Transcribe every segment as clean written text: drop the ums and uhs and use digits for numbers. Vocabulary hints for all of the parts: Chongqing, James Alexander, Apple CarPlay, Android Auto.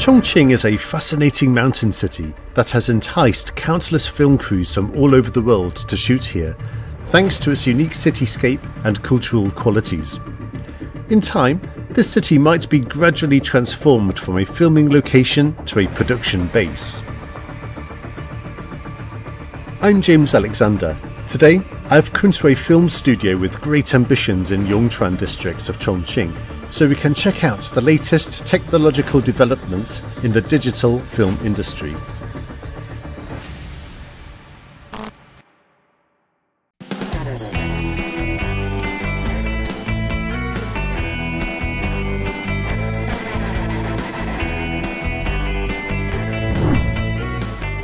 Chongqing is a fascinating mountain city that has enticed countless film crews from all over the world to shoot here, thanks to its unique cityscape and cultural qualities. In time, this city might be gradually transformed from a filming location to a production base. I'm James Alexander. Today, I've come to a film studio with great ambitions in Yongchuan district of Chongqing, so we can check out the latest technological developments in the digital film industry.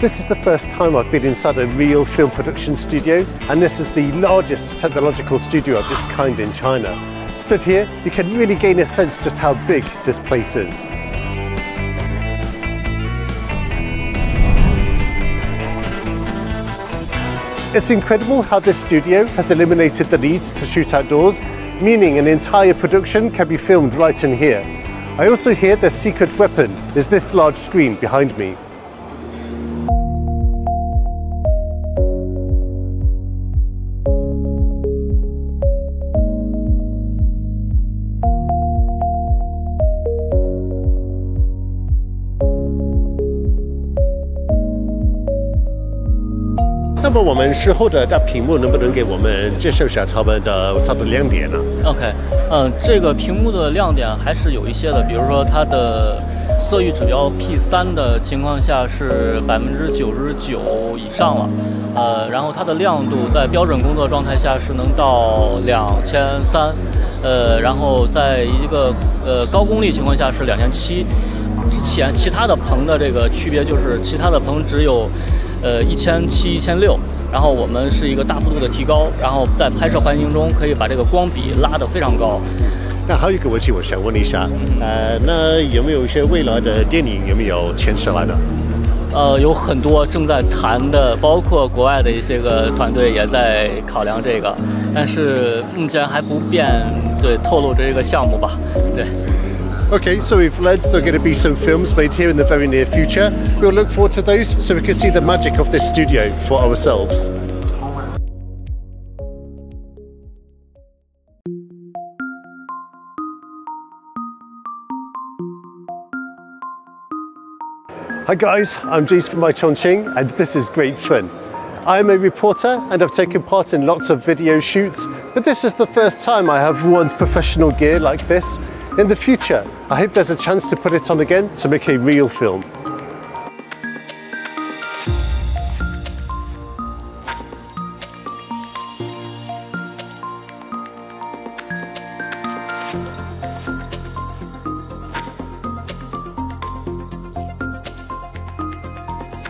This is the first time I've been inside a real film production studio, and this is the largest technological studio of this kind in China. Stood here, you can really gain a sense just how big this place is. It's incredible how this studio has eliminated the need to shoot outdoors, meaning an entire production can be filmed right in here. I also hear their secret weapon is this large screen behind me.这个屏幕的亮点还是有一些的，比如说它的色域指标 P3 的情况下是99%以上了，然后它的亮度在标准工作状态下是能到2300，然后在一个高功率情况下是2700。 之前其他的棚的这个区别就是，其他的棚只有，1700、1600，然后我们是一个大幅度的提高，然后在拍摄环境中可以把这个光比拉得非常高。那还有一个问题，我想问一下，那有没有一些未来的电影有没有牵涉来的？有很多正在谈的，包括国外的一些个团队也在考量这个，但是目前还不便对透露这个项目吧，对。 Okay, so we've learned there are going to be some films made here in the very near future. We'll look forward to those so we can see the magic of this studio for ourselves. Hi guys, I'm James from My Chongqing and this is great fun. I'm a reporter and I've taken part in lots of video shoots, but this is the first time I have worn professional gear like this. In the future, I hope there's a chance to put it on again to make a real film.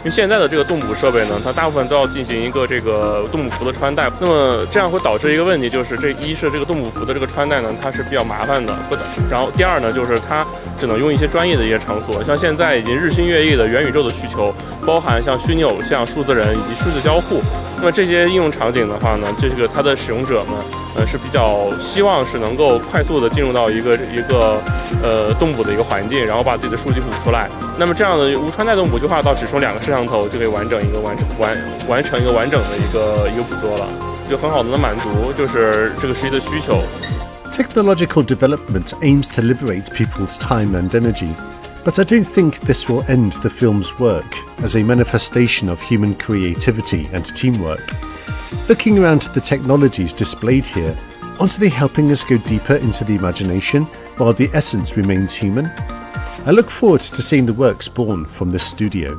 因为现在的这个动捕设备呢，它大部分都要进行一个这个动捕服的穿戴，那么这样会导致一个问题，就是这一是这个动捕服的这个穿戴呢，它是比较麻烦的，然后第二呢，就是它只能用一些专业的一些场所，像现在已经日新月异的元宇宙的需求，包含像虚拟偶像、数字人以及数字交互，那么这些应用场景的话呢，这个它的使用者们，是比较希望是能够快速的进入到一个动捕的一个环境，然后把自己的数据捕出来。那么这样的无穿戴动捕就化到只剩两个摄像头就可以完成一个完整的一个捕捉了，就很好的能满足就是这个实际的需求。Technological development aims to liberate people's time and energy, but I don't think this will end the film's work as a manifestation of human creativity and teamwork. Looking around at the technologies displayed here, aren't they helping us go deeper into the imagination while the essence remains human? I look forward to seeing the works born from this studio.